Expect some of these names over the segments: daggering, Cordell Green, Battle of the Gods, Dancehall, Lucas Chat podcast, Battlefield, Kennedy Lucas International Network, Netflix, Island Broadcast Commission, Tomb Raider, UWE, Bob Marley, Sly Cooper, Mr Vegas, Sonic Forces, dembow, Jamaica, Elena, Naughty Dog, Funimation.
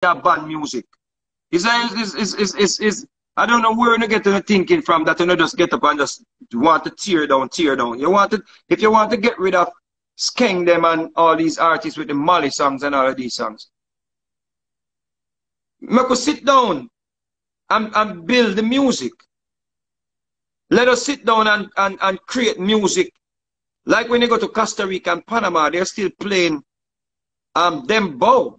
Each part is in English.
bad music. I don't know where you get to the thinking from that you just get up and just want to tear down. You want to, if you want to get rid of skank them and all these artists with the Molly songs and all of these songs. Make us sit down and build the music. Let us sit down and create music. Like when you go to Costa Rica and Panama, they're still playing dembow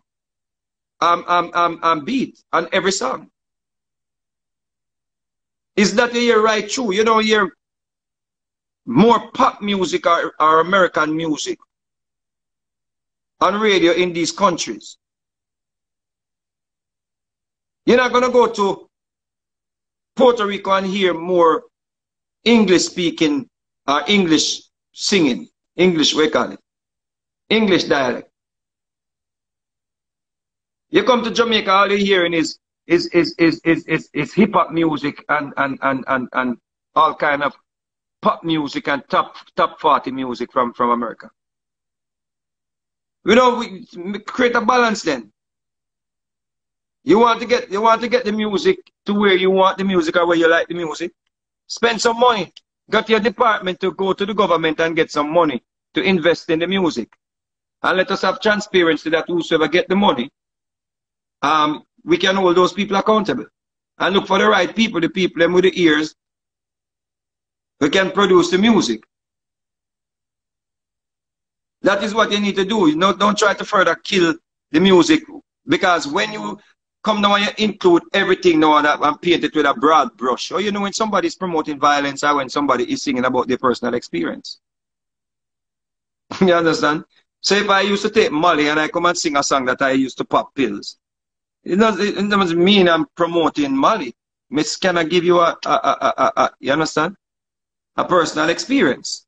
beat on every song. Is that you hear right through? You don't hear more pop music or American music on radio in these countries. You're not going to go to Puerto Rico and hear more English speaking or English singing, English, we call it, English dialect. You come to Jamaica, all you're hearing is hip hop music and all kind of pop music and top 40 music from America. We create a balance then. You want to get the music to where you want the music or where you like the music. Spend some money. Got your department to go to the government and get some money to invest in the music. And let us have transparency that whosoever get the money, we can hold those people accountable. And look for the right people, the people with the ears who can produce the music. That is what you need to do. You know, don't try to further kill the music, because when you come down and you include everything now and paint it with a broad brush. Or you know, when somebody is promoting violence or when somebody is singing about their personal experience. You understand? So if I used to take Molly and I come and sing a song that I used to pop pills, it doesn't mean I'm promoting Molly. It's can I give you a you understand? A personal experience.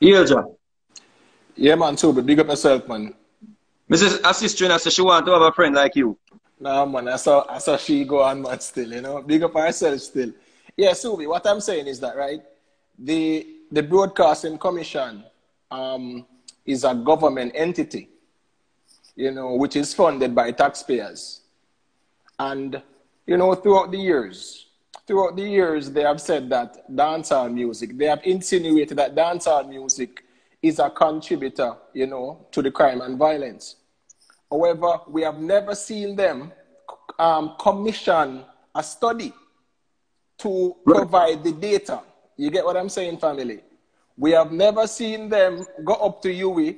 Yeah, John. Yeah, man, too, but big up yourself, man. Mrs. sister, and I said she want to have a friend like you. Nah, man, I saw she go on, man, still, you know. Big up herself still. Yeah, Subi, what I'm saying is that, right, the Broadcasting Commission is a government entity, you know, which is funded by taxpayers. And, you know, throughout the years, they have said that dancehall music, they have insinuated that dancehall music is a contributor, you know, to the crime and violence. However, we have never seen them commission a study to provide the data. You get what I'm saying, family? We have never seen them go up to UWE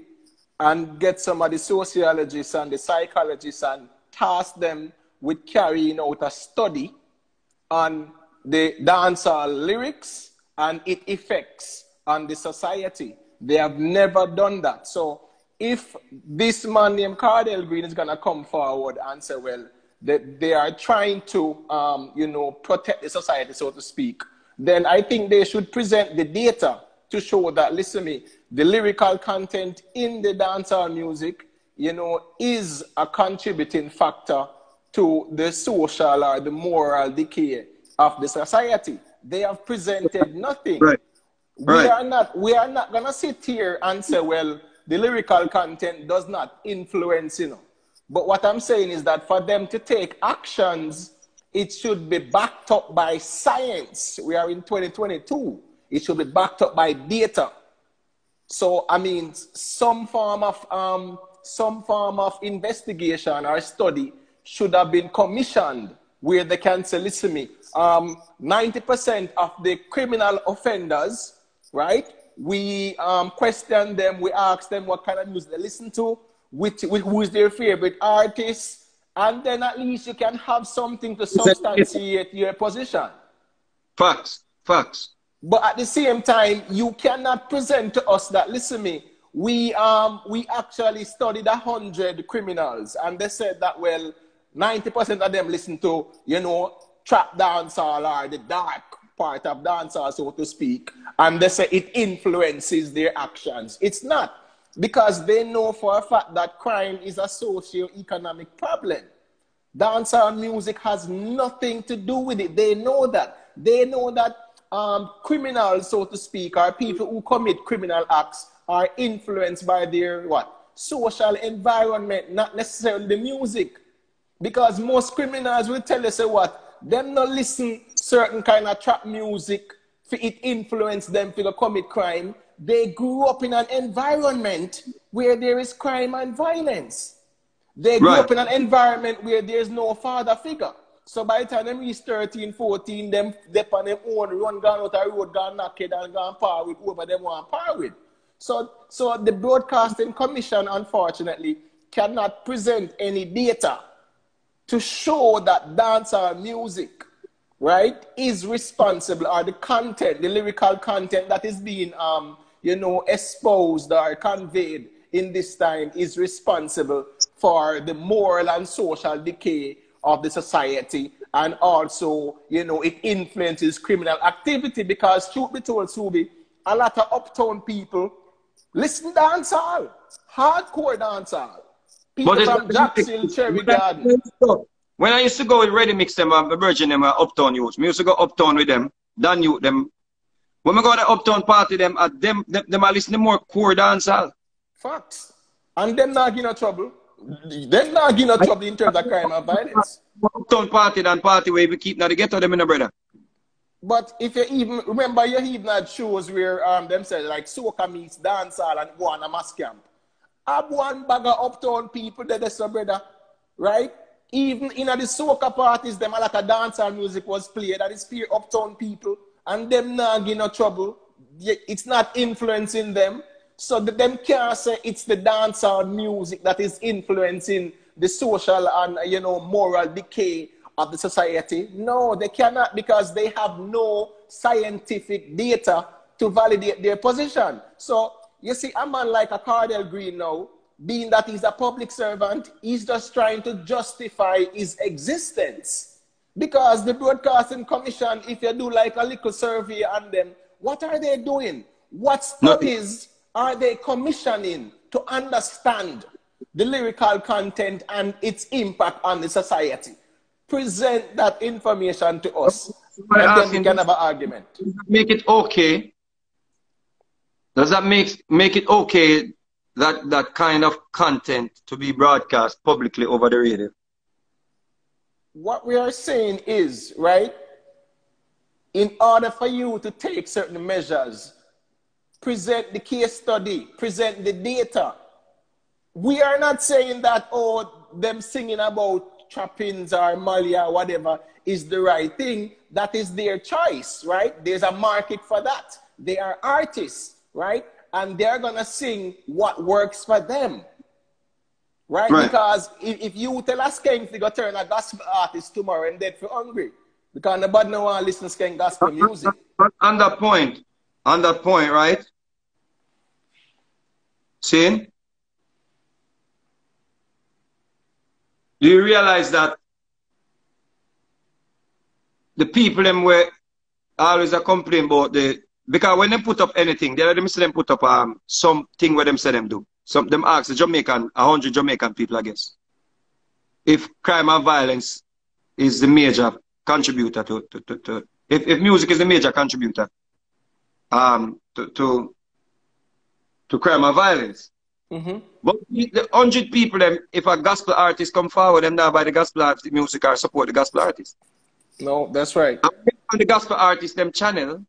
and get some of the sociologists and the psychologists and task them with carrying out a study on the dancehall lyrics and its effects on the society. They have never done that. So if this man named Cordell Green is going to come forward and say, well, they are trying to, you know, protect the society, so to speak, then I think they should present the data to show that, listen me, the lyrical content in the dancehall music, you know, is a contributing factor to the social or the moral decay of the society. They have presented nothing. Right. Right. We are not gonna sit here and say, well, the lyrical content does not influence, you know. But what I'm saying is that for them to take actions, it should be backed up by science. We are in 2022. It should be backed up by data. So I mean, some form of investigation or study should have been commissioned where they can say, listen me, 90% of the criminal offenders, right? We question them, we ask them what kind of music they listen to, who is their favorite artist, and then at least you can have something to substantiate your position. Facts. But at the same time, you cannot present to us that, listen me, we actually studied 100 criminals, and they said that, well, 90% of them listen to, you know, trap dancehall or the dark part of dancehall, so to speak, and they say it influences their actions. It's not, because they know for a fact that crime is a socio-economic problem. Dancehall music has nothing to do with it. They know that. They know that criminals, so to speak, or people who commit criminal acts are influenced by their what? Social environment, not necessarily the music. Because most criminals will tell you, say what? Them not listen certain kind of trap music, it influence them to commit crime. They grew up in an environment where there is crime and violence. They grew up in an environment where there's no father figure. So by the time they reach 13, 14, them dep on them own, run gone out a road, gone naked and gone par with whoever they want par with. So the Broadcasting Commission, unfortunately, cannot present any data to show that dancehall music, right, is responsible, or the content, the lyrical content that is being, you know, exposed or conveyed in this time is responsible for the moral and social decay of the society, and also, you know, it influences criminal activity. Because truth be told, Subi, a lot of uptown people listen to dancehall, hardcore dancehall. People from Jackson, Cherry Garden. When I used to go with Ready Mix, them and Virgin, them are uptown youths. We used to go uptown with them, Dan youth, them. When we go to the uptown party, them are listening more core dancehall. Facts. And them not getting no trouble. Them not getting no trouble in terms of crime and violence. Uptown party than party where we keep now the ghetto, them in the brother. But if you even, remember you even had shows where them said like soca meets dancehall and go on a mass camp. Have one bag of uptown people that is a brother, right? Even in the soca parties, them a lot of dancehall music was played and it's pure uptown people and them not getting no trouble. It's not influencing them. So that them can't say it's the dancehall music that is influencing the social and, you know, moral decay of the society. No, they cannot, because they have no scientific data to validate their position. So you see, a man like a Cordell Green now, being that he's a public servant, he's just trying to justify his existence. Because the Broadcasting Commission, if you do like a little survey on them, what are they doing? What studies are they commissioning to understand the lyrical content and its impact on the society? Present that information to us, and then we can have an argument. Make it okay. Does that make it okay that kind of content to be broadcast publicly over the radio? What we are saying is, right, in order for you to take certain measures, present the case study, present the data. We are not saying that, oh, them singing about trappings or malia or whatever is the right thing. That is their choice, right? There's a market for that. They are artists, right? And they're going to sing what works for them, right? Because if you tell a skank to go turn a gospel artist tomorrow and dead for hungry, because nobody want to listen to skank gospel music. On that point, right? Shane? Do you realize that the people them were always a complain about the, because when they put up anything, they let them say them put up something where them say them do. Some them ask the Jamaican, 100 Jamaican people, I guess, if crime and violence is the major contributor to if music is the major contributor to crime and violence. Mm-hmm. But the 100 people, them, if a gospel artist come forward, them now buy the gospel artist music or support the gospel artist. No, that's right. And on the gospel artist them channel,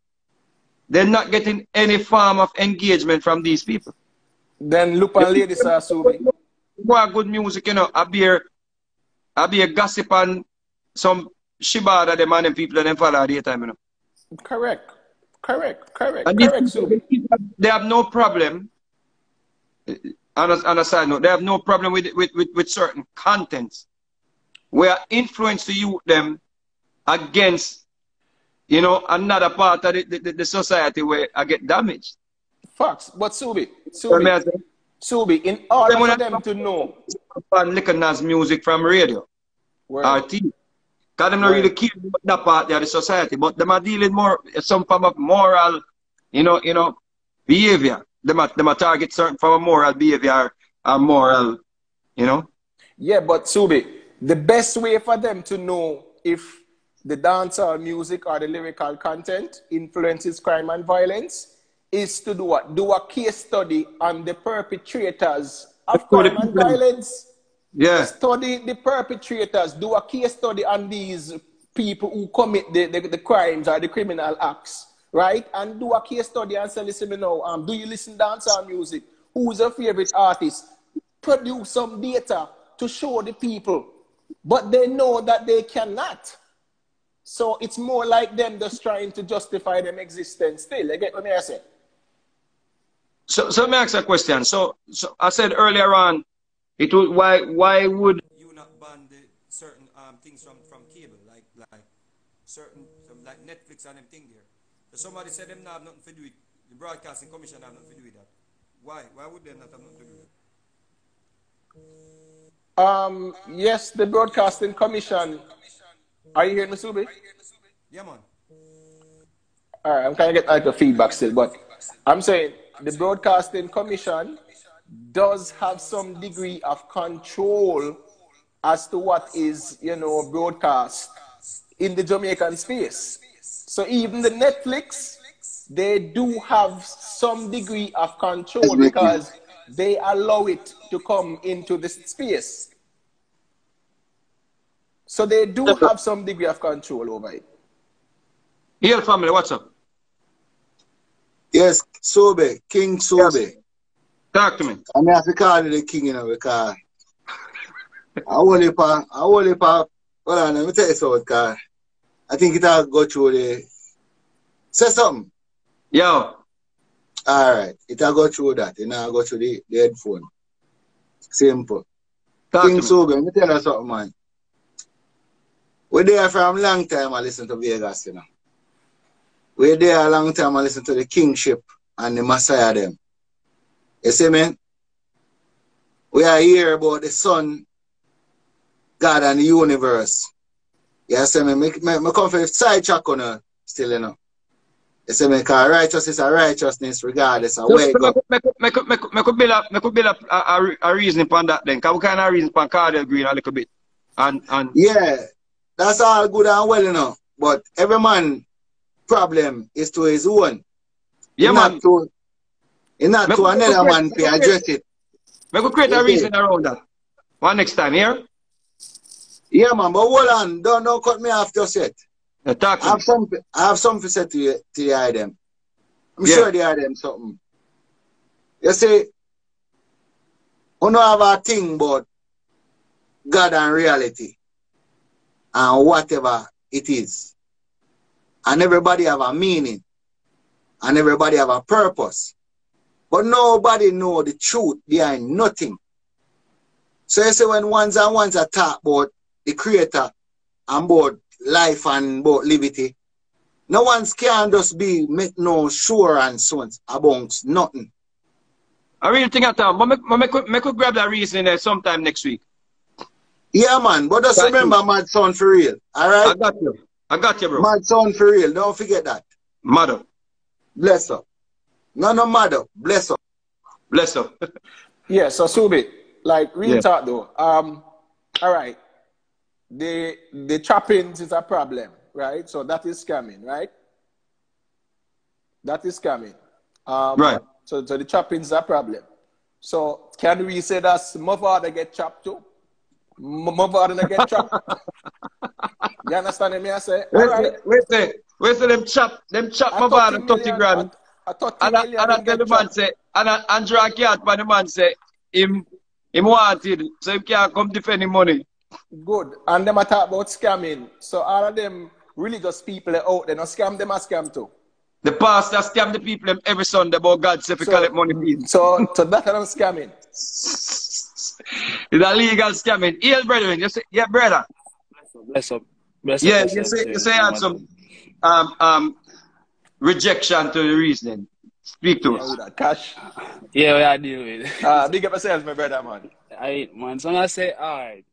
they're not getting any form of engagement from these people. Then look and ladies are so big. Good music, you know, I be a gossip and some shibada them and them people and them follow daytime, you know. Correct. So they have no problem. On a side note, they have no problem with certain contents where influence to you them against, you know, another part of the society where I get damaged. Facts. But Subi, in order for them to know, Lickernaz music from radio, RT. Because they don't really care about that part of the society, but they are dealing more some form of moral, you know, behavior. They are target certain form of moral behavior or moral, you know. Yeah, but Subi, The best way for them to know if the dancehall music or the lyrical content influences crime and violence is to do what? Do a case study on the perpetrators of crime and violence. Yeah. Study the perpetrators. Do a case study on these people who commit the crimes or the criminal acts, right? And do a case study and say, listen, you know, do you listen to dancehall music? Who's your favorite artist? Produce some data to show the people. But they know that they cannot. So it's more like them just trying to justify their existence still. You get what I say? So let me ask a question. So I said earlier on, it would, why would you not ban the certain things from cable, like certain like Netflix and them thing there? But somebody said them not have nothing to do with the Broadcasting Commission have nothing to do with that. Why would they not have nothing to do with that? Yes, the Broadcasting Commission. Are you hearing me, Subi? Yeah, man. All right, I'm trying to get like a feedback still, but I'm saying the Broadcasting Commission does have some degree of control as to what is, you know, broadcast in the Jamaican space. So even the Netflix, they do have some degree of control because they allow it to come into this space. So they do have some degree of control over it. Here, family, what's up? Yes, Sobe, King Sobe. Yes. Talk to me. I mean, I have to call you the king, you know, because I only well, let me tell you something, because I think it has got through the... Say something. Yo. All right. It has got through that. It has got through the headphone. Simple. Talk King Sobe, let me tell you something, man. We're there from a long time I listen to Vegas, you know. We're there a long time I listen to the kingship and the Messiah them. You see, man? We are here about the sun, God and the universe. You see, man? I come from the side track on her still, you know. You see, man? Because righteousness is a righteousness regardless of where it goes. I could build up a reason upon that then. Because we kind of reason upon Cordell Green a little bit. And yeah. That's all good and well, you know. But every man's problem is to his own. Yeah, man. Not to another man to address it. We could create a reason around that. One next time, yeah? Yeah, man. But hold on. Don't cut me off just yet. I have something to say to you, them. I'm sure they are them something. You see, we don't have a thing about God and reality. And whatever it is. And everybody have a meaning. And everybody have a purpose. But nobody know the truth behind nothing. So you see when ones are talk about the creator and about life and about liberty, no one's can just be make no sure and so on about nothing. I really think at time, but I could grab that reason sometime next week. Yeah, man, but just remember mad sound for real, all right? I got you, bro. Mad sound for real, don't forget that. Mother. Bless up. No, mother, bless up. Bless up. Yeah, so Subi, like, real talk though. All right, the trappings is a problem, right? So that is scamming, right? That is scamming. Right. So the trappings is a problem. So can we say that my father get trapped too? My father didn't get trapped. You understand me? I say, all right. Wait till them chop my father 30 grand. And I tell the man, say, and draw a card for the man, say, him wanted, so he can't come defend his money. Good. And them I talk about scamming. So all of them religious people out there, no scam them, I scam too. The pastor scam the people them every Sunday about God, say, if you collect money, please. So that's what I'm scamming. It's a legal scamming. Here, brethren, you say, yeah, brother. Bless up. Yeah, you say had some rejection to the reasoning. Speak to us. Cash. Yeah, we are dealing with. Big up yourself, my brother, man. Man. So I say, all right.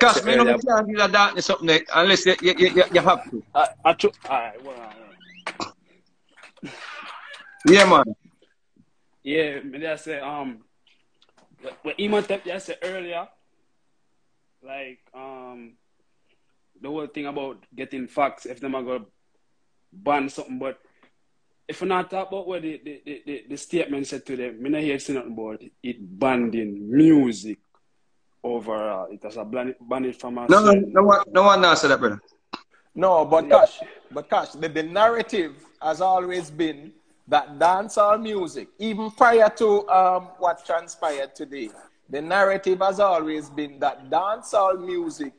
Cash, me no can't do that darkness up next unless you have to. All right, well, yeah, man. Yeah, I say what Iman said earlier, like the whole thing about getting facts, if them are gonna ban something, but if we not talk about what the statement said to them, I don't hear nothing about it. It banned in music overall. It has a banned from us. No one answered that, brother. No, but gosh, the narrative has always been that dancehall music, even prior to what transpired today, the narrative has always been that dancehall music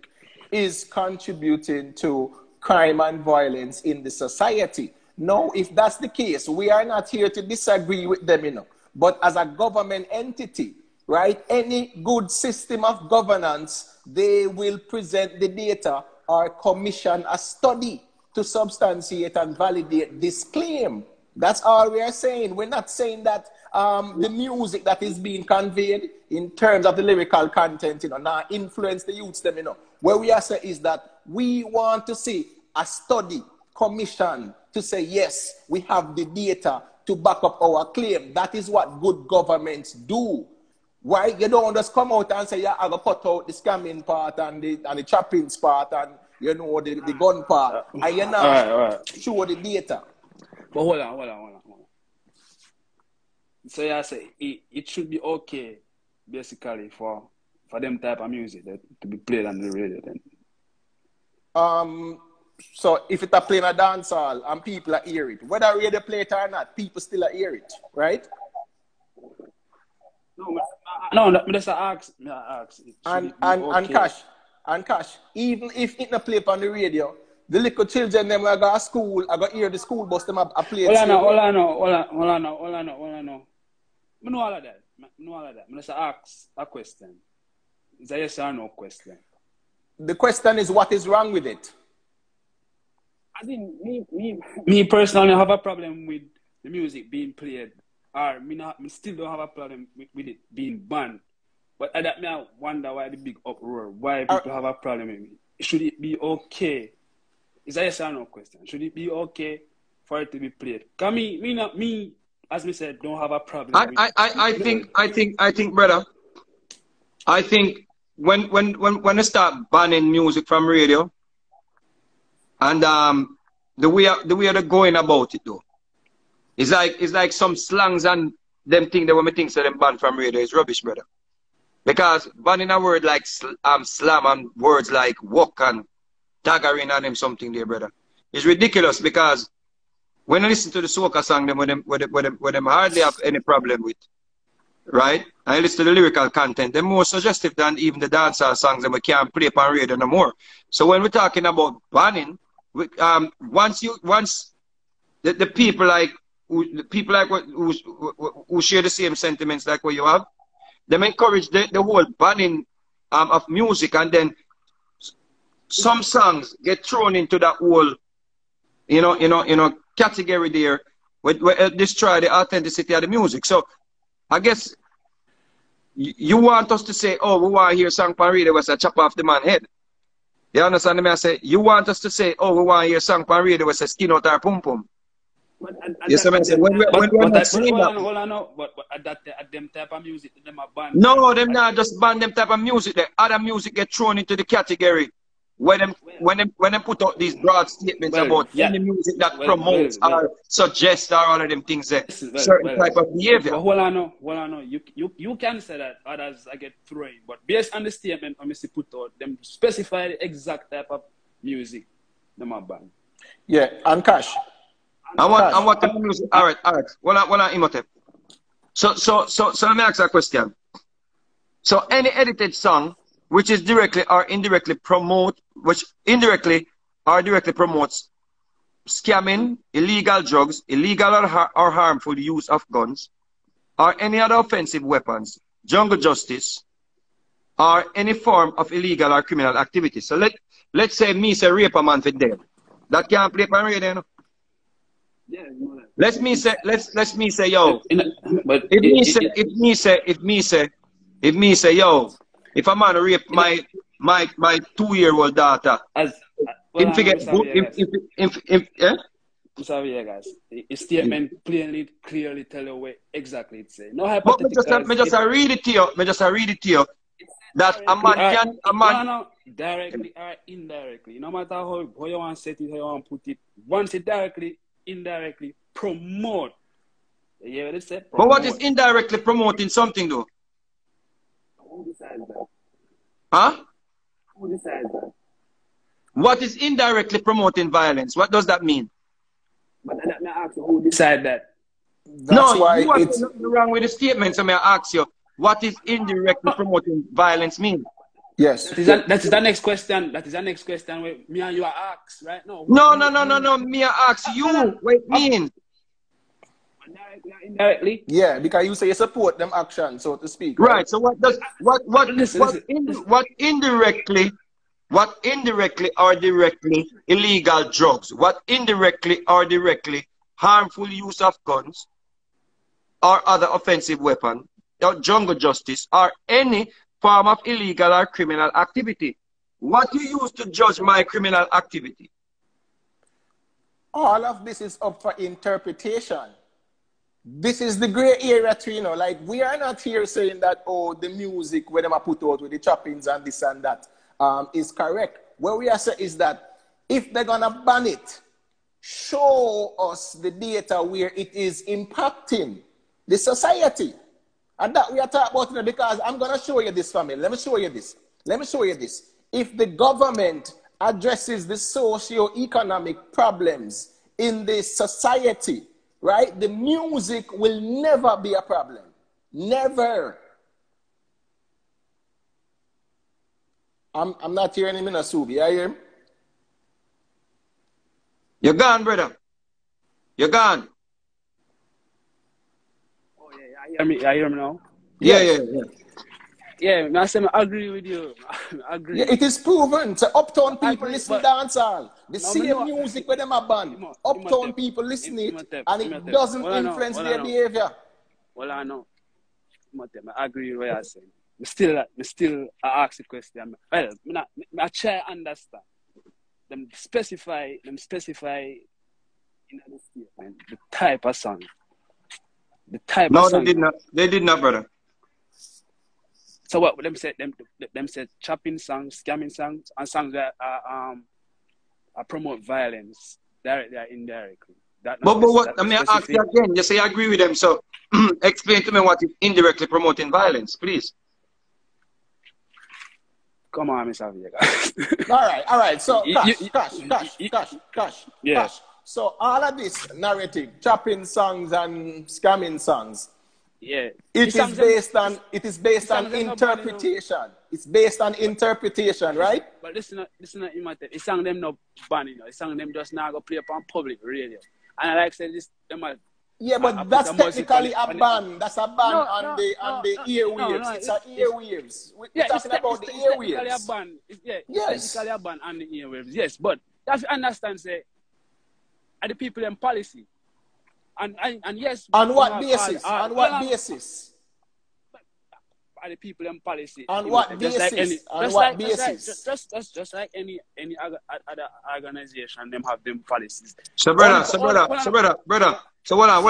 is contributing to crime and violence in the society. No, if that's the case, we are not here to disagree with them, you know. But as a government entity, right, any good system of governance, they will present the data or commission a study to substantiate and validate this claim. That's all we are saying. We're not saying that the music that is being conveyed in terms of the lyrical content, you know, now influence the youths, them, you know. What we are saying is that we want to see a study commission to say, yes, we have the data to back up our claim. That is what good governments do. Why? You don't just come out and say, yeah, I'm going to put out the scamming part and the trappings part and, you know, the gun part. And you're not sure the data. But hold on. So yeah, I say it should be okay, basically, for them type of music that to be played on the radio then. So if it's a playing a dancehall and people are hear it, whether radio play it or not, people still are hear it, right? No, just ask. And Cash, even if it not play on the radio, the little children them I go to school, I go hear the school bus them I play. All I know. I know all of that. I just ask a question. Is that yes or no question? The question is what is wrong with it. I think me personally have a problem with the music being played, or me still don't have a problem with it being banned. But at that I wonder why the big uproar, why people have a problem with it. Should it be okay? Is that a yes or no question? Should it be okay for it to be played? Cause me, as me said, don't have a problem. I think, brother. I think when they start banning music from radio. And the way they're going about it though, it's like some slangs and them thing that women think so them ban from radio is rubbish, brother. Because banning a word like slam and words like walk and daggering and them something there, brother, is ridiculous. Because when I listen to the soca song, them hardly have any problem with, right? I listen to the lyrical content. They're more suggestive than even the dancehall songs that we can't play on radio no more. So when we're talking about banning. Once the people who share the same sentiments like what you have, them encourage the whole banning of music, and then some songs get thrown into that whole, you know category there, where destroy the authenticity of the music. So I guess you want us to say, oh, we want to hear song pan radio was a chop off the man's head. You understand me? I say, you want us to say, oh, we want to hear song pan radio with a skin out our pum pum. You see what I'm saying? But them type of music, them are banned. No, them not just ban them type of music. The other music get thrown into the category when them put out these broad statements about any music that promotes or suggests or all of them things that certain type of behavior. But hold on, you can say that others I get thrown, but based on the statement I Mr. put out, them specify the exact type of music them are banned. Yeah, and Cash. I want the music. All right. Well, Imhotep. So let me ask a question. So any edited song which is indirectly or directly promotes scamming, illegal drugs, illegal or harmful use of guns, or any other offensive weapons, jungle justice, or any form of illegal or criminal activity. So let's say me say rape a man for dead. That can't play on radio, you know? Yeah, let's me say yo. If me say yo. If a man rape my 2-year-old daughter, as well, him forget, if, eh? sorry, yeah, guys. His statement plainly, clearly tell you what exactly it says. No hypothetical. But me just read it to you. Me just read it to you. That a man can, a man... No, no, directly or indirectly. No matter how you want to set it, how you want to put it. Once it directly, indirectly, promote. You hear what it said? Promote. But what is indirectly promoting something, though? Who decides that? Huh? Who decides that? What is indirectly promoting violence? What does that mean? But I'm not asking who decides that. That's why you it's... are nothing wrong with the statement, so may I ask you. What is indirectly promoting violence mean? Yes. That is the next question. That is the next question where me and you are asked, right? No. No. Me and ask you what it means. Indirectly? Yeah, because you say you support them action, so to speak. Right. So what indirectly or directly illegal drugs? What indirectly or directly harmful use of guns or other offensive weapons? Jungle justice or any form of illegal or criminal activity. What you use to judge my criminal activity? All of this is up for interpretation. This is the gray area too, you know, like we are not here saying that, oh, the music where them are put out with the choppings and this and that is correct. What we are saying is that if they're gonna ban it, show us the data where it is impacting the society. And that we are talking about, you know, because I'm going to show you this, family. Let me show you this. Let me show you this. If the government addresses the socio-economic problems in the society, right, the music will never be a problem. Never. I'm not hearing him in a Subi. Are you hearing him? You're gone, brother. You're gone. I hear me now. Yeah, I agree with you. I agree. Yeah, it is proven. So uptown people listen to dancehall. The same music where them are banned. Uptown people listen it, and it doesn't influence their behavior. Well, I know. I agree with what you're saying. I still ask the question. Well, I try to understand. Them specify in the statement the type of song. No, they did not, brother. So what them said chopping songs, scamming songs, and songs that promote violence directly or indirectly. But what I mean, I ask you again, you say I agree with them, so explain to me what is indirectly promoting violence, please. Come on, Mr. Vegas. All right, so Cash. Yes. So all of this narrative, chopping songs and scamming songs, it is based on interpretation. It's based on interpretation, right? But listen, you matter. It's song them no banning. It's song them just now go play upon public radio. And like I said, this them are. Yeah, but that's technically a ban. That's a ban on the earwaves. It's an earwaves. We're talking about the earwaves. It's technically a ban. Yes. Technically a ban on the earwaves. Yes, but you have to understand, say. The people in policy, and yes. On what basis? Are the people in policy? On what basis? On what basis? Just like any other organization, them have them policies. So brother. So hold on.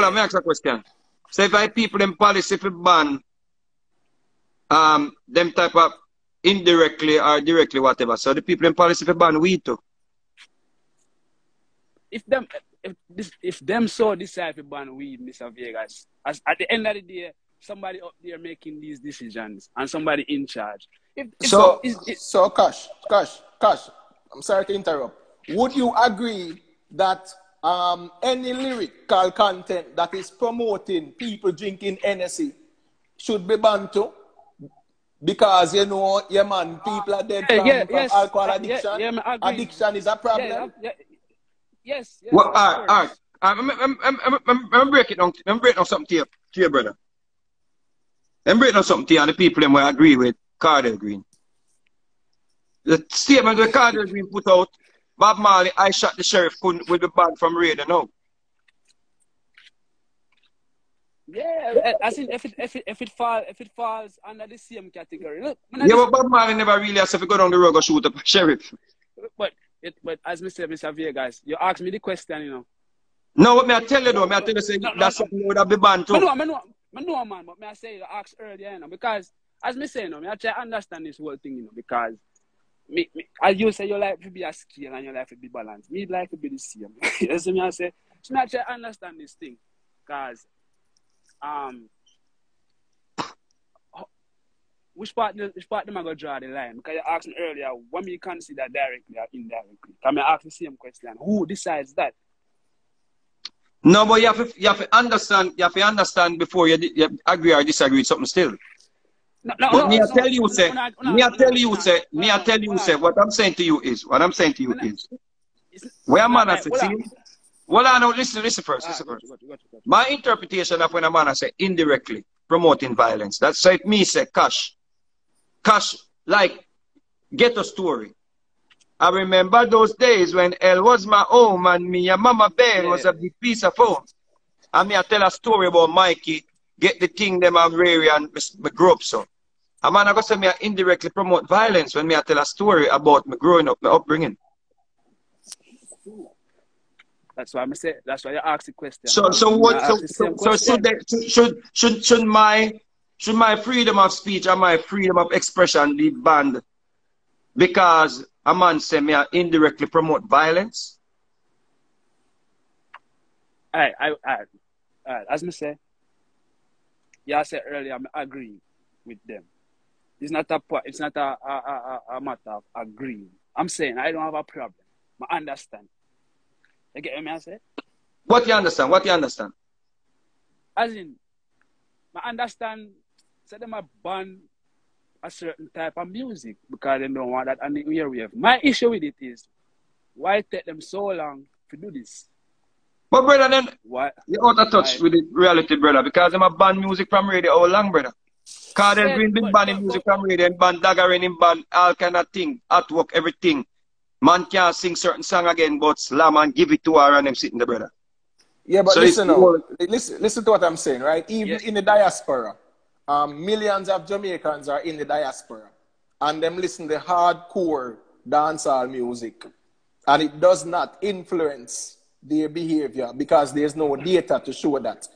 Let me ask a question. So if I people in policy for ban, them type of indirectly or directly whatever. So the people in policy for ban we too. If them so decide to ban weed, Mr. Vegas, as at the end of the day, somebody up there making these decisions and somebody in charge. Cash, I'm sorry to interrupt. Would you agree that any lyrical content that is promoting people drinking NSE should be banned too? Because, you know, yeah, man, people are dead from alcohol addiction. Yeah, addiction is a problem. Yes. Well, all right. I'm breaking down. I'm breaking down something to you, brother. I'm breaking down something to you, and the people them I agree with Cordell Green. The statement that Cordell Green put out, Bob Marley, I shot the sheriff, with the band from Raider now. Yeah, I think if it falls under the same category. Look, but Bob Marley never really asked if he go down the road or shoot up a sheriff. But as Mr. Vegas, you asked me the question, you know. No, what may I tell you though? May I tell you say that's something that would have been banned too? I know, man, but may I say you asked earlier, you know, because as me say, you know, I try to understand this whole thing, you know, because as you say, your life will be a scale and your life will be balanced. Me life will be the same. You see me I say? So I try to understand this thing, because which part am I going to draw the line? Because you asked me earlier, when we consider directly or indirectly. Because I asked the same question, who decides that? No, but you have to understand before you agree or disagree with something still. Me I tell you, what I'm saying to you is, where a man has seen, well, I know, listen first. My interpretation of when a man has said indirectly promoting violence, that's like me say, Cash, like, ghetto story. I remember those days when El was my home and me and Mama Bear was a big piece of home. And me I tell a story about Mikey, get the thing them I'm rearing and me grow up so. A man I go say me I indirectly promote violence when me I tell a story about me growing up, my upbringing. That's why I say. That's why you ask the question. So should my freedom of speech and my freedom of expression be banned because a man say me I indirectly promote violence? All right. As me say, yeah, I said earlier I agree with them. It's not a matter of agreeing. I'm saying I don't have a problem. I understand. You get what I say? What you understand? As in, I understand. Say them a ban a certain type of music because they don't want that on the airwaves. My issue with it is why it take them so long to do this? But brother, then you're out of touch with the reality, brother, because them a ban music from radio all long, brother. Cordell Green been banning music from radio, and ban daggering, and ban all kind of thing, artwork, everything. Man can't sing certain song again, but slam and give it to her and them sitting there, brother. Yeah, but so listen to what I'm saying, right? Even in the diaspora, millions of Jamaicans are in the diaspora, and them listen to hardcore dancehall music, and it does not influence their behavior because there's no data to show that.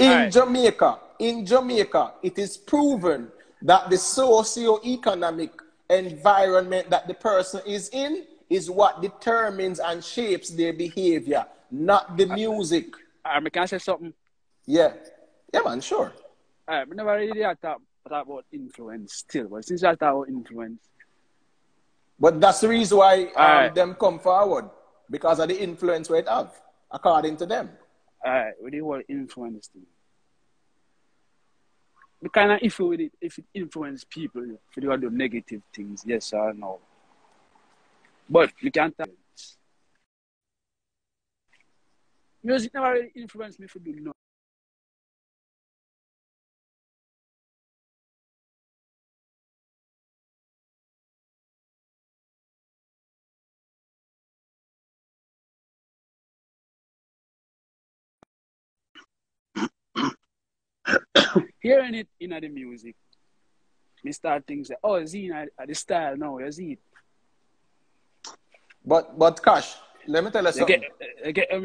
In Jamaica, it is proven that the socio-economic environment that the person is in is what determines and shapes their behavior, not the music. Can I say something? Yeah, man, sure. We never really talk about influence still, but since I talk about influence, but that's the reason why them come forward, because of the influence we have, according to them. Alright, with the whole influence thing, we kind of issue with it if it influences people if they do negative things, yes or no. But you can't. Music never really influenced me for doing nothing. Hearing it in the music, me start things like, oh, Z the style now, you see it. But Cash, let me tell you something. Yeah, but let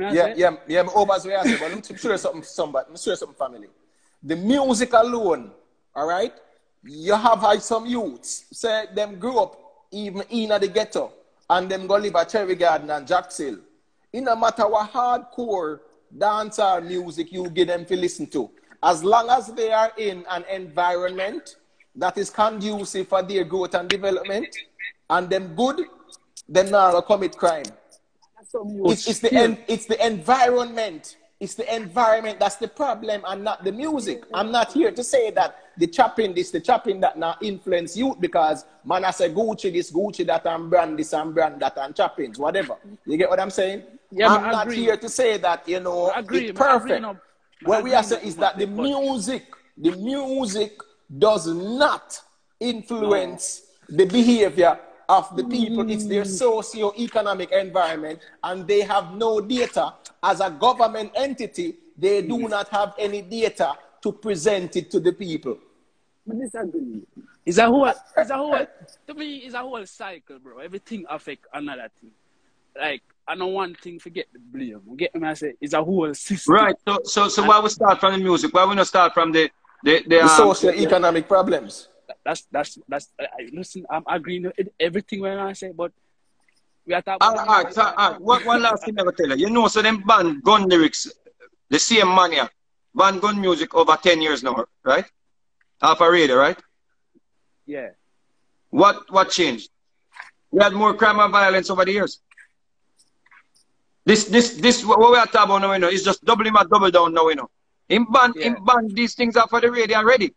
me show you something, family. The music alone, all right? You have had some youths, say them grew up even in the ghetto, and them go live at Cherry Garden and Jack's Hill. It no matter what hardcore dancer music you get them to listen to, as long as they are in an environment that is conducive for their growth and development, and them good, then now commit crime. It's the environment. It's the environment that's the problem, and not the music. I'm not here to say that the chopping this, the chopping that now influence youth, because man I say Gucci this, Gucci that, and brand this and brand that, and choppings, whatever. You get what I'm saying? Yeah, I'm not here to say that, you know, it's perfect. What we are saying is that the music does not influence the behavior of the people. It's their socio-economic environment, and they have no data. As a government entity, they do not have any data to present it to the people. It's a whole cycle, bro. Everything affects another thing. Like, I know one thing, forget the blame. You get me? I say it's a whole system. Right. So why we start from the music? Why we not start from the socio-economic problems? That's listen, I'm agreeing with everything when I say, but we are talking about one last thing I will tell you. You know, so them ban gun lyrics, the same mania, ban gun music over 10 years now, right? Half a radio, right? Yeah. What changed? We had more crime and violence over the years. This what we are talking about now, you know, is just doubling my double down now, you know. In ban these things are for the radio already.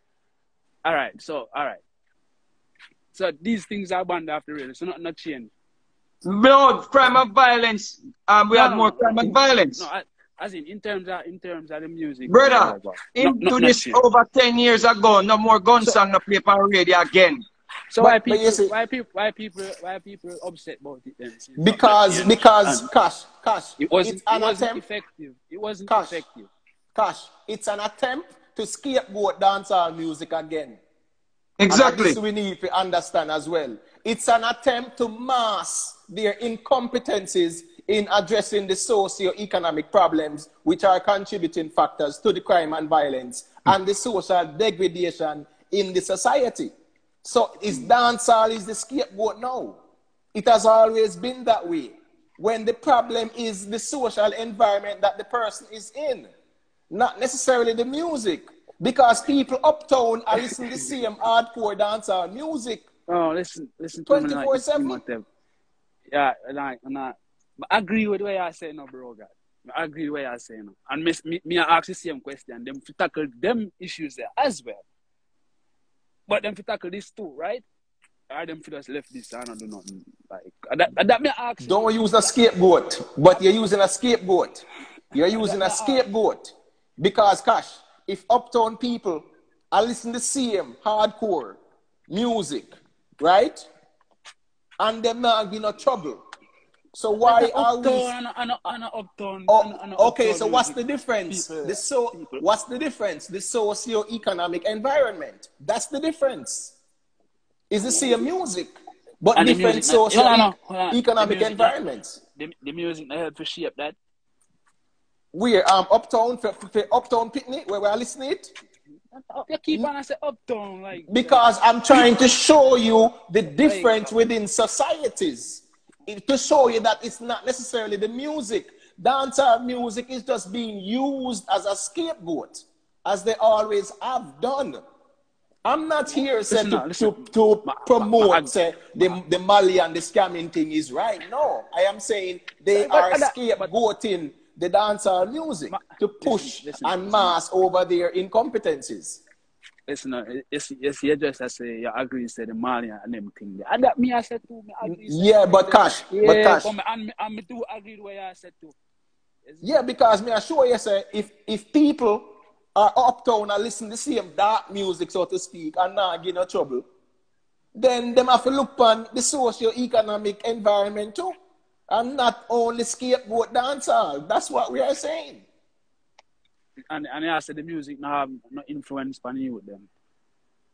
All right. So these things are banned after radio, so not changed. No, crime and violence. We had more crime and violence. No, as in terms of the music. Brother, over 10 years ago, no more guns on the play on radio again. So why people upset about it then? Because Cash, it wasn't effective. It wasn't effective. Cash, it's an attempt to skateboard dancehall music again. Exactly. And we need to understand as well. It's an attempt to mask their incompetencies in addressing the socio-economic problems which are contributing factors to the crime and violence and the social degradation in the society. So is dancehall is the scapegoat now? It has always been that way. When the problem is the social environment that the person is in, not necessarily the music, because people uptown are listening to the same hardcore dancehall music. Oh, listen, 24/7. Yeah, I agree with what I say now, bro. God. I agree with what I say now, and me I ask the same question. Them to tackle them issues there as well. But them to tackle this too, right? Or them to just left this and I do nothing. Like that me ask. Don't use a scapegoat, but you're using a scapegoat. You're using a scapegoat because, Cash, if uptown people are listening to the same hardcore music, right? And them not in no trouble. So why are we? Okay, so what's the difference? What's the difference? The socio-economic environment. That's the difference. It's the same music, but and different socio-economic environments. The music that help to shape that. We're uptown for uptown picnic where we are listening to it. You keep on saying uptown, like because I'm trying to show you the difference within societies. To show you that it's not necessarily the music. Dancehall music is just being used as a scapegoat, as they always have done. I'm not here saying to promote the Mali and the scamming thing is right. No, I am saying they are scapegoating the dancehall music to push and mask over their incompetencies. Listen, you just say you agree to the Mali and them thing. And that me I said too. Yeah, but Cash. And me too agree with what I said too. Yeah, because me I sure you say if people are uptown and listen to same dark music, so to speak, and not get no trouble, then them have to look on the socio-economic environment too. And not only scapegoat dancehall. That's what we are saying. And I said the music now have no influence on you with them.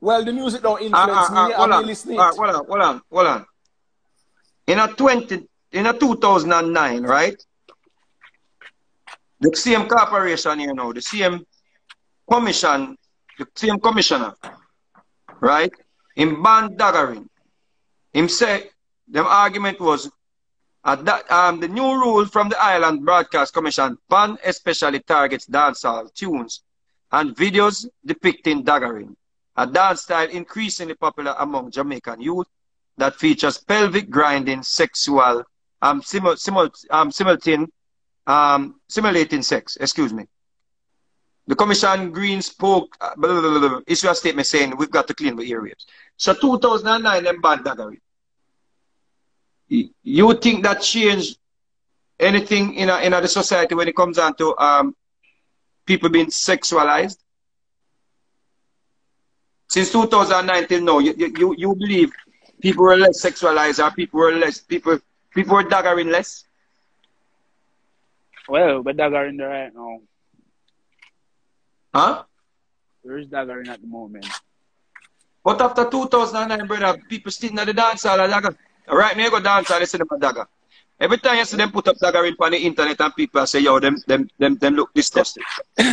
Well, the music don't influence me. I'm listening. Hold on. In 2009, right? The same corporation, you know, the same commission, the same commissioner, right? In ban daggering, him said the argument was. The new rule from the Island Broadcast Commission ban especially targets dancehall tunes and videos depicting daggering, a dance style increasingly popular among Jamaican youth that features pelvic grinding, sexual, simulating sex. Excuse me. The Commission Green spoke, issued a statement saying we've got to clean the areas. So 2009 them banned daggering. You think that changed anything in the society when it comes down to people being sexualized? Since 2019, no, you believe people were less sexualized, or people were daggering less? Well, we're daggering right now. Huh? There is daggering at the moment. But after 2009, brother, people still in the dance hall are daggering. All right, me go dance. I listen to my dagger. Every time you see them put up Tagarin on the internet and people say, yo, them look disgusted.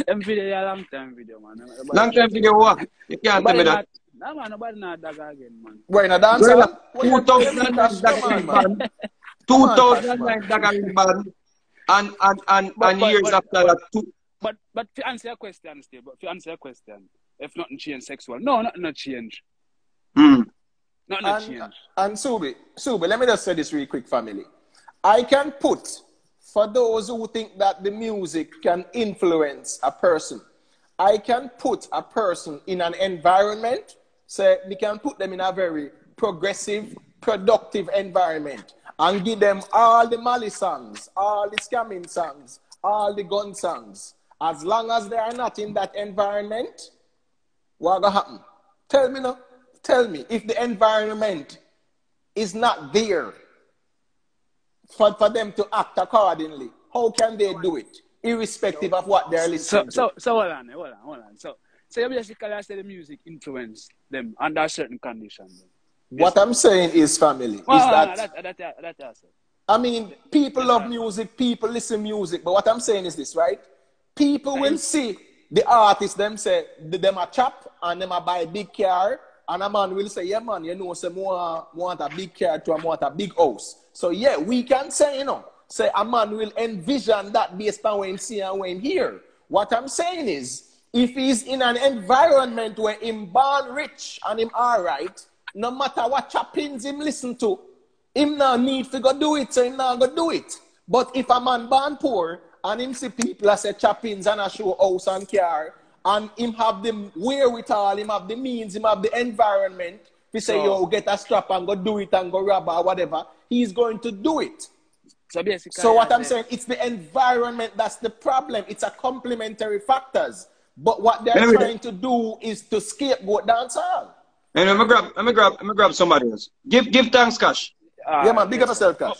Them video, a long time video, man. Long time video, what? You can't tell me that. No, man, nobody not Daga again, man. Why, in a dance? 2009 Dagarin ban. 2009 Dagarin ban. And years after that, too. But to answer your question, Steve, if nothing changed sexual, no, nothing not changed. Mm. And Subi, let me just say this real quick, family. I can put, for those who think that the music can influence a person, I can put a person in an environment, say, we can put them in a very progressive, productive environment and give them all the Mali songs, all the scamming songs, all the gun songs. As long as they are not in that environment, what will happen? Tell me now. Tell me, if the environment is not there for them to act accordingly, how can they do it, irrespective of what they're listening to? So hold on. So you basically say the music influence them under certain conditions. What I'm saying is, family, I mean, people love music, people listen music, but what I'm saying is this, right? People will see the artists, them say, them a chap, and them a buy big car, and a man will say, yeah, man, you know, say, want a big car to want a big house. So, yeah, we can say, you know, say a man will envision that based on when see and when hear. What I'm saying is, if he's in an environment where him born rich and him all right, no matter what chappins him listen to, him now need to go do it, so him now go do it. But if a man born poor, and him see people as say chappins and a show house and car, and him have the wherewithal, him have the means, him have the environment, we say, yo, get a strap and go do it and go rob or whatever, he's going to do it. So, basically, so what I'm saying, it's the environment that's the problem. It's a complementary factors. But what they're trying to do is to scapegoat dancehall. And let me grab somebody else. Give thanks, Cash. Yeah, man, big up yourself, Cash. Oh.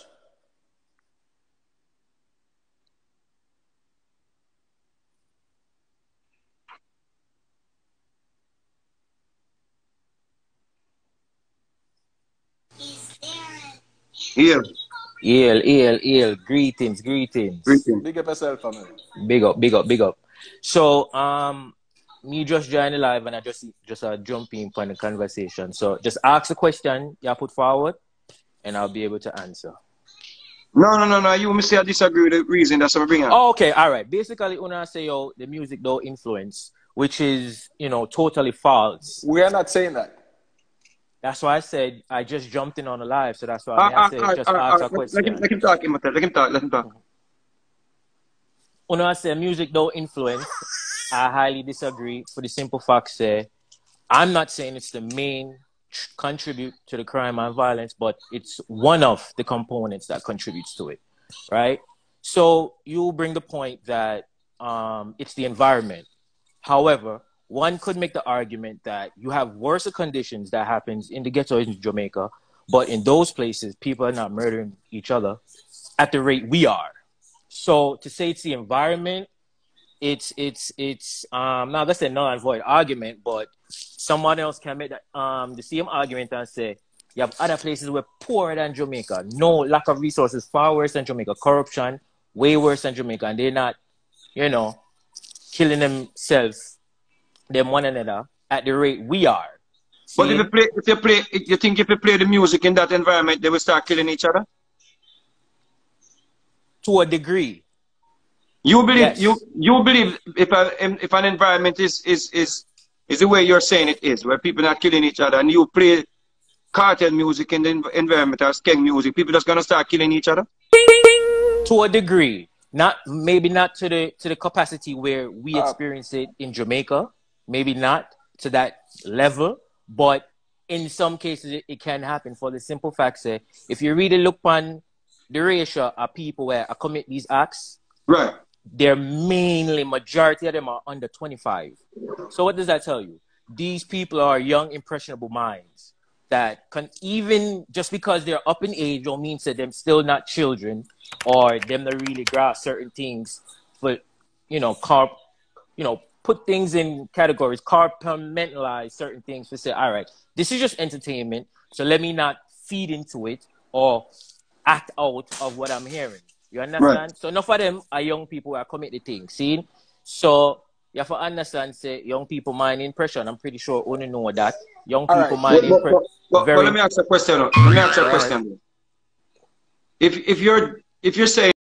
Yale. Greetings. Big up yourself, family. Big up. So, me just joined the live and I just jump in for the conversation. So, just ask a question you put forward and I'll be able to answer. No. You must say I disagree with the reason. That's what I bring up. Oh, okay. All right. Basically, when I say, yo, the music don't influence, which is, you know, totally false. We are not saying that. That's why I said I just jumped in on the live, so that's why I said just ask a question. Let him talk. When I say music don't influence, I highly disagree for the simple fact say I'm not saying it's the main contribute to the crime and violence, but it's one of the components that contributes to it, right? So you bring the point that it's the environment. However, one could make the argument that you have worse conditions that happens in the ghetto in Jamaica, but in those places, people are not murdering each other at the rate we are. So to say it's the environment, it's now that's a null and void argument, but someone else can make that, the same argument and say, you have other places where poorer than Jamaica, no lack of resources, far worse than Jamaica, corruption, way worse than Jamaica, and they're not, you know, killing themselves, them one another at the rate we are. See? But you think if you play the music in that environment, they will start killing each other? To a degree. You believe, yes. you believe if an environment is the way you're saying it is, where people are not killing each other, and you play cartel music in the environment or skeng music, people just gonna start killing each other? To a degree. Maybe not to the capacity where we experience it in Jamaica. Maybe not to that level, but in some cases it can happen for the simple fact that if you really look on the ratio of people where I commit these acts, right, they're mainly, majority of them are under 25. So what does that tell you? These people are young, impressionable minds that can, even just because they're up in age don't mean that they're still not children or them to really grasp certain things for, you know, put things in categories, compartmentalize certain things to say, all right, this is just entertainment, so let me not feed into it or act out of what I'm hearing. You understand? Right. So enough of them are young people who are committing things. See? So you have to understand, say, young people mind impression. I'm pretty sure only know that. Young people mind impression. But let me ask a question. If you're saying